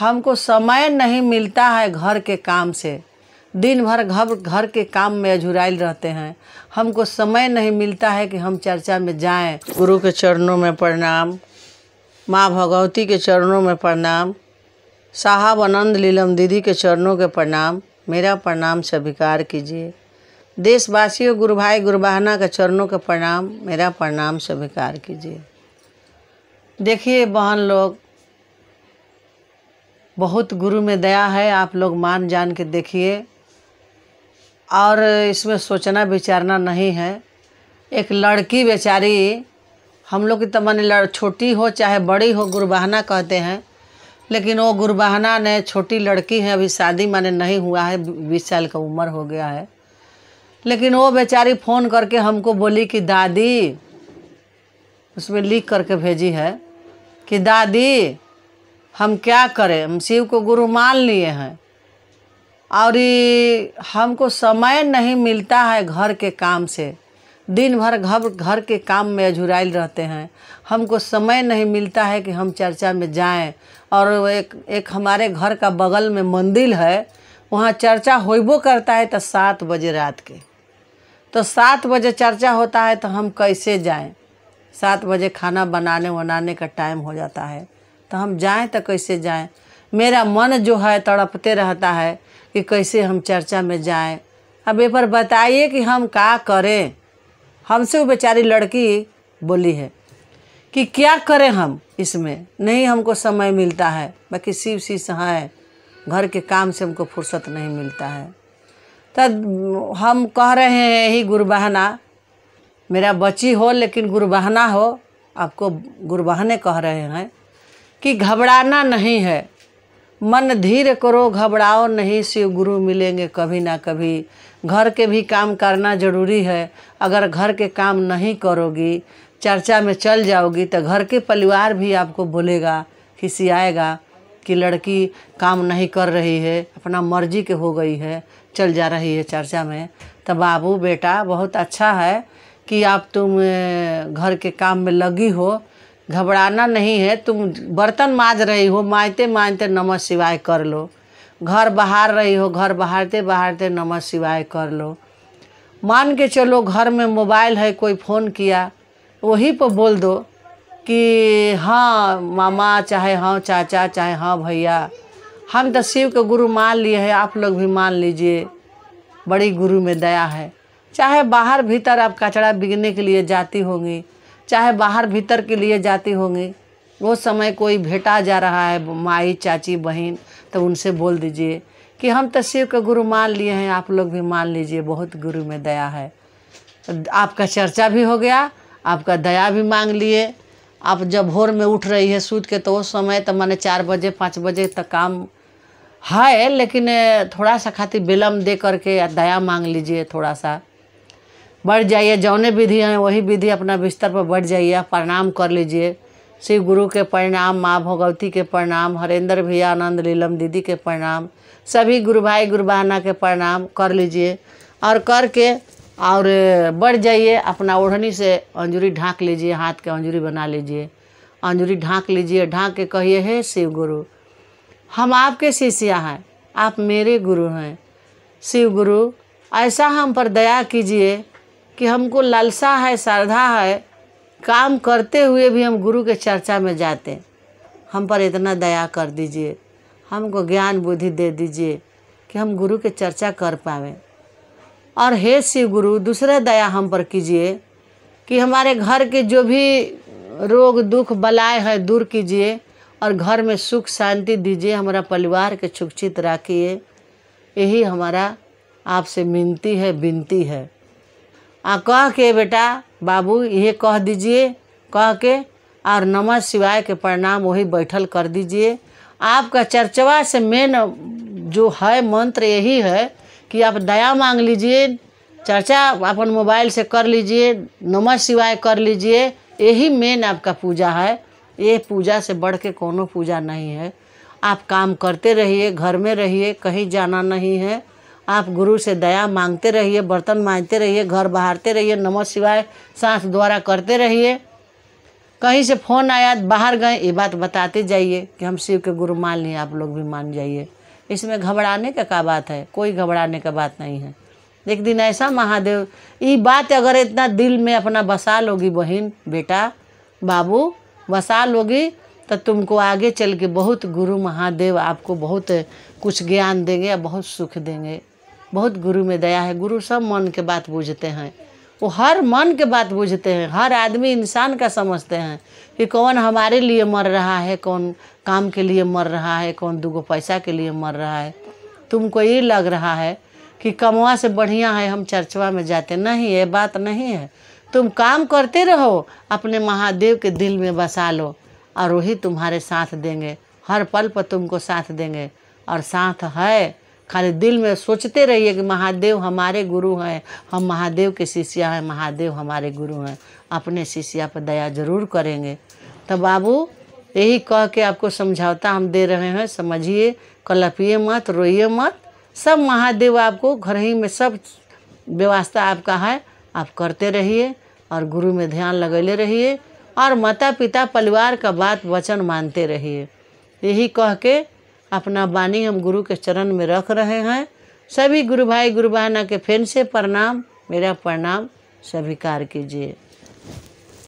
हमको समय नहीं मिलता है घर के काम से, दिन भर घर के काम में अझुराइल रहते हैं। हमको समय नहीं मिलता है कि हम चर्चा में जाएं। गुरु के चरणों में प्रणाम, माँ भगवती के चरणों में प्रणाम, साहब आनंद लीलम दीदी के चरणों के प्रणाम। मेरा प्रणाम स्वीकार कीजिए। देशवासियों, गुरु भाई गुरुबहना के चरणों के प्रणाम, मेरा प्रणाम स्वीकार कीजिए। देखिए बहन लोग, बहुत गुरु में दया है, आप लोग मान जान के देखिए और इसमें सोचना विचारना नहीं है। एक लड़की बेचारी, हम लोग की तो माने छोटी हो चाहे बड़ी हो गुरुबहना कहते हैं, लेकिन वो गुरुबहना ने, छोटी लड़की है, अभी शादी माने नहीं हुआ है, 20 साल का उम्र हो गया है, लेकिन वो बेचारी फ़ोन करके हमको बोली कि दादी, उसमें लिख करके भेजी है कि दादी हम क्या करें, हम शिव को गुरु मान लिए हैं और हमको समय नहीं मिलता है घर के काम से, दिन भर घर के काम में अझुराइल रहते हैं। हमको समय नहीं मिलता है कि हम चर्चा में जाएं। और एक हमारे घर का बगल में मंदिर है, वहाँ चर्चा होइबो करता है तो 7 बजे रात के, तो 7 बजे चर्चा होता है तो हम कैसे जाएं? 7 बजे खाना बनाने वनाने का टाइम हो जाता है, तो हम जाएं तो कैसे जाएं? मेरा मन जो है तड़पते रहता है कि कैसे हम चर्चा में जाएं। अब ये पर बताइए कि हम क्या करें। हमसे वो बेचारी लड़की बोली है कि क्या करें हम, इसमें नहीं हमको समय मिलता है, बाकी शिव सी सहाय, घर के काम से हमको फुर्सत नहीं मिलता है। तब हम कह रहे हैं यही गुरुबहना, मेरा बच्ची हो लेकिन गुरुबहना हो, आपको गुरुबहने कह रहे हैं कि घबराना नहीं है, मन धीर करो, घबराओ नहीं, शिव गुरु मिलेंगे कभी ना कभी। घर के भी काम करना ज़रूरी है, अगर घर के काम नहीं करोगी, चर्चा में चल जाओगी तो घर के परिवार भी आपको बोलेगा, खिसियाएगा कि लड़की काम नहीं कर रही है, अपना मर्जी के हो गई है, चल जा रही है चर्चा में। तो बाबू बेटा बहुत अच्छा है कि आप तुम घर के काम में लगी हो, घबराना नहीं है, तुम बर्तन मांज रही हो, मांजते मांजते नमः शिवाय कर लो, घर बहार रही हो, घर बहारते बहारते नमः शिवाय कर लो। मान के चलो घर में मोबाइल है, कोई फ़ोन किया, वहीं पर बोल दो कि हाँ मामा, चाहे हाँ चाचा, चाहे हाँ भैया, हम तो शिव के गुरु मान लिए हैं, आप लोग भी मान लीजिए, बड़ी गुरु में दया है। चाहे बाहर भीतर आप कचरा बिकने के लिए जाती होंगी, चाहे बाहर भीतर के लिए जाती होंगी, वो समय कोई भेटा जा रहा है, माई चाची बहन, तो उनसे बोल दीजिए कि हम तो शिव के गुरु मान लिए हैं, आप लोग भी मान लीजिए, बहुत गुरु में दया है। आपका चर्चा भी हो गया, आपका दया भी मांग लिए। आप जब भोर में उठ रही है सूद के, तो उस समय तो मैंने 4 बजे 5 बजे तक काम है, लेकिन थोड़ा सा खातिर विलम्ब दे करके दया मांग लीजिए, थोड़ा सा बढ़ जाइए, जौने विधि हैं वही विधि, अपना बिस्तर पर बढ़ जाइए, प्रणाम कर लीजिए, शिव गुरु के प्रणाम, माँ भगवती के प्रणाम, हरेंद्र भैया आनंद लीलम दीदी के प्रणाम, सभी गुरु भाई गुरुबहना के प्रणाम कर लीजिए और करके और बढ़ जाइए, अपना ओढ़नी से अंजुरी ढाँक लीजिए, हाथ के अंजुरी बना लीजिए, अंजुरी ढाँक लीजिए, ढाँक के कहिए हे शिव गुरु, हम आपके शिष्या हैं, आप मेरे गुरु हैं, शिव गुरु ऐसा हम पर दया कीजिए कि हमको लालसा है, श्रद्धा है, काम करते हुए भी हम गुरु के चर्चा में जाते, हम पर इतना दया कर दीजिए, हमको ज्ञान बुद्धि दे दीजिए कि हम गुरु के चर्चा कर पाएँ। और हे शिव गुरु, दूसरा दया हम पर कीजिए कि हमारे घर के जो भी रोग दुख बलाएँ हैं दूर कीजिए और घर में सुख शांति दीजिए, हमारा परिवार के सुरक्षित रखिए, यही हमारा आपसे मिनती है, विनती है। कह के बेटा बाबू ये कह दीजिए, कह के और नमः शिवाय के प्रणाम वही बैठल कर दीजिए। आपका चर्चवा से मेन जो है मंत्र यही है कि आप दया मांग लीजिए, चर्चा अपन मोबाइल से कर लीजिए, नमः शिवाय कर लीजिए, यही मेन आपका पूजा है। ये पूजा से बढ़ के कोनो पूजा नहीं है। आप काम करते रहिए, घर में रहिए, कहीं जाना नहीं है, आप गुरु से दया मांगते रहिए, बर्तन मांजते रहिए, घर बहारते रहिए, नमः शिवाय सांस द्वारा करते रहिए कहीं से फ़ोन आया बाहर गए, ये बात बताते जाइए कि हम शिव के गुरु मान लिए, आप लोग भी मान जाइए। इसमें घबराने का क्या बात है, कोई घबराने का बात नहीं है। एक दिन ऐसा महादेव ये बात अगर इतना दिल में अपना बसा लोगी बहन बेटा बाबू बसा लोगी तो तुमको आगे चल के बहुत गुरु महादेव आपको बहुत कुछ ज्ञान देंगे, बहुत सुख देंगे। बहुत गुरु में दया है, गुरु सब मन के बात बूझते हैं, वो हर मन के बात बूझते हैं, हर आदमी इंसान का समझते हैं कि कौन हमारे लिए मर रहा है, कौन काम के लिए मर रहा है, कौन दुगो पैसा के लिए मर रहा है। तुमको ये लग रहा है कि कमवा से बढ़िया है हम चर्चवा में जाते, नहीं ये बात नहीं है। तुम काम करते रहो, अपने महादेव के दिल में बसा लो और वही तुम्हारे साथ देंगे, हर पल पर तुमको साथ देंगे और साथ है। खाली दिल में सोचते रहिए कि महादेव हमारे गुरु हैं, हम महादेव के शिष्या हैं, महादेव हमारे गुरु हैं, अपने शिष्या पर दया जरूर करेंगे। तो बाबू यही कह के आपको समझौता हम दे रहे हैं, समझिए, कलपिए मत, रोइए मत, सब महादेव आपको घर ही में सब व्यवस्था आपका है, आप करते रहिए और गुरु में ध्यान लगेले रहिए और माता पिता परिवार का बात वचन मानते रहिए। यही कह के अपना वाणी हम गुरु के चरण में रख रहे हैं। सभी गुरु भाई गुरु बहना के फिर से प्रणाम, मेरा प्रणाम स्वीकार कीजिए।